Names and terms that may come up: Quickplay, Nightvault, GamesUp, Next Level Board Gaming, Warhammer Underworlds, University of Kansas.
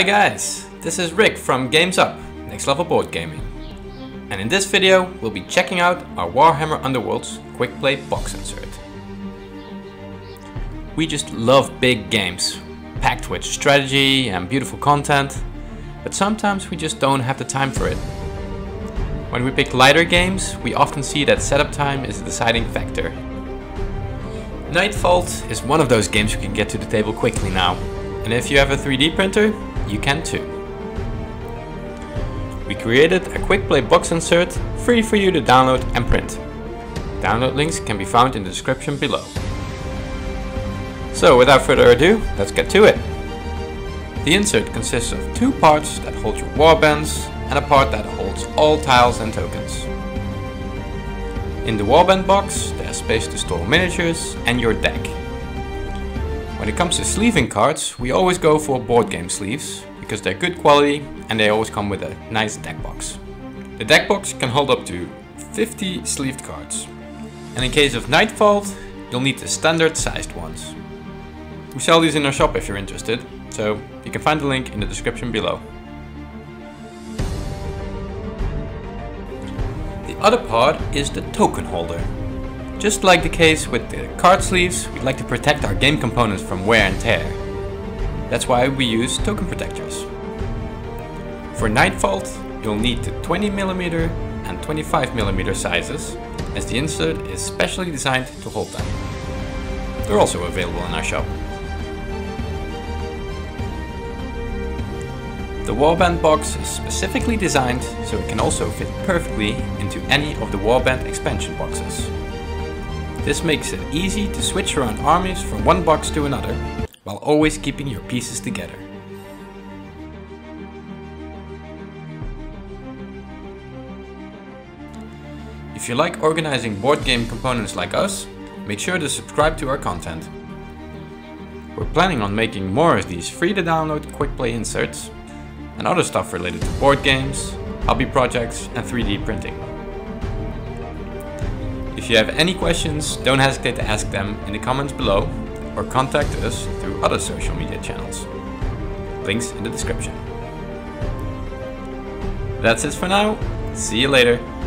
Hi guys, this is Rick from GamesUp, Next Level Board Gaming. And in this video we'll be checking out our Warhammer Underworlds Quick Play box insert. We just love big games, packed with strategy and beautiful content, but sometimes we just don't have the time for it. When we pick lighter games, we often see that setup time is a deciding factor. Nightvault is one of those games you can get to the table quickly now, and if you have a 3D printer, you can too. We created a quick play box insert free for you to download and print. Download links can be found in the description below. So without further ado, let's get to it. The insert consists of two parts that hold your warbands and a part that holds all tiles and tokens. In the warband box there's space to store miniatures and your deck. When it comes to sleeving cards, we always go for board game sleeves because they're good quality and they always come with a nice deck box. The deck box can hold up to 50 sleeved cards, and in case of Nightvault you'll need the standard sized ones. We sell these in our shop if you're interested, so you can find the link in the description below. The other part is the token holder. Just like the case with the card sleeves, we'd like to protect our game components from wear and tear. That's why we use token protectors. For Nightvault, you'll need the 20mm and 25mm sizes, as the insert is specially designed to hold them. They're also available in our shop. The warband box is specifically designed so it can also fit perfectly into any of the warband expansion boxes. This makes it easy to switch around armies from one box to another, while always keeping your pieces together. If you like organizing board game components like us, make sure to subscribe to our content. We're planning on making more of these free to download quick play inserts, and other stuff related to board games, hobby projects and 3D printing. If you have any questions, don't hesitate to ask them in the comments below or contact us through other social media channels. Links in the description. That's it for now. See you later.